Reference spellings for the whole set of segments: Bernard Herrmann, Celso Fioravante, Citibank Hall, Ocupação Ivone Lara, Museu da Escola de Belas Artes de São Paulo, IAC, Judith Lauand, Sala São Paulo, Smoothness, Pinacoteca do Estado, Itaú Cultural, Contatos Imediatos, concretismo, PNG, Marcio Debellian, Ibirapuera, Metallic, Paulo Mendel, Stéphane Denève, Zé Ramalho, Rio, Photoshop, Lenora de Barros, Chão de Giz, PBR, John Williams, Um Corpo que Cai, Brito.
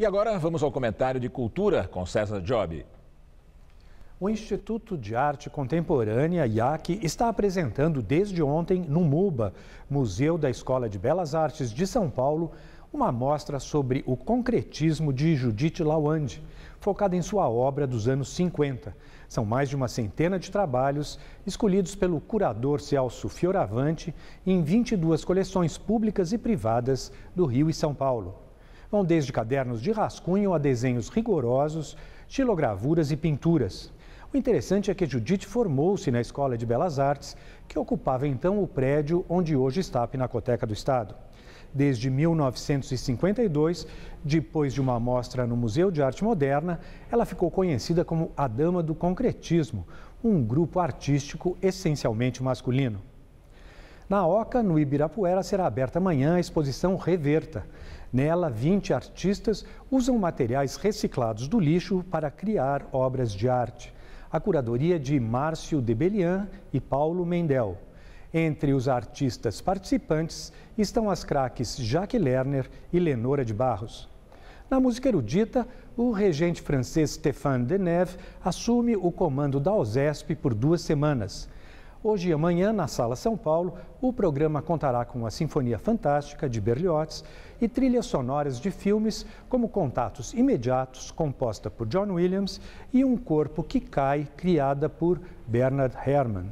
E agora vamos ao comentário de cultura com César Giobbi. O Instituto de Arte Contemporânea, IAC, está apresentando desde ontem no MUBA, Museu da Escola de Belas Artes de São Paulo, uma amostra sobre o concretismo de Judith Lauand, focada em sua obra dos anos 50. São mais de uma centena de trabalhos escolhidos pelo curador Celso Fioravante em 22 coleções públicas e privadas do Rio e São Paulo. Vão desde cadernos de rascunho a desenhos rigorosos, estilogravuras e pinturas. O interessante é que Judith formou-se na Escola de Belas Artes, que ocupava então o prédio onde hoje está a Pinacoteca do Estado. Desde 1952, depois de uma amostra no Museu de Arte Moderna, ela ficou conhecida como a Dama do Concretismo, um grupo artístico essencialmente masculino. Na OCA, no Ibirapuera, será aberta amanhã a exposição Reverta. Nela, 20 artistas usam materiais reciclados do lixo para criar obras de arte. A curadoria de Marcio Debellian e Paulo Mendel. Entre os artistas participantes estão as craques Jac Leirner e Lenora de Barros. Na música erudita, o regente francês Stéphane Denève assume o comando da OSESP por 2 semanas. Hoje e amanhã, na Sala São Paulo, o programa contará com a Sinfonia Fantástica de Berlioz e trilhas sonoras de filmes como Contatos Imediatos, composta por John Williams, e Um Corpo que Cai, criada por Bernard Herrmann.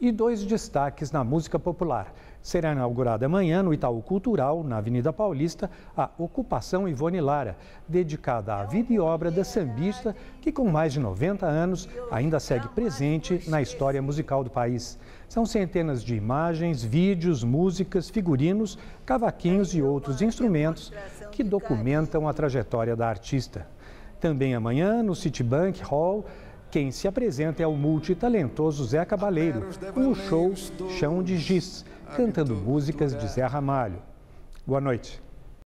E 2 destaques na música popular. Será inaugurada amanhã no Itaú Cultural, na Avenida Paulista, a Ocupação Ivone Lara, dedicada à vida e obra da sambista, que com mais de 90 anos ainda segue presente na história musical do país. São centenas de imagens, vídeos, músicas, figurinos, cavaquinhos e outros instrumentos que documentam a trajetória da artista. Também amanhã, no Citibank Hall, quem se apresenta é o multitalentoso Zeca Baleiro, com o show Chão de Giz, cantando músicas de Zé Ramalho. Boa noite.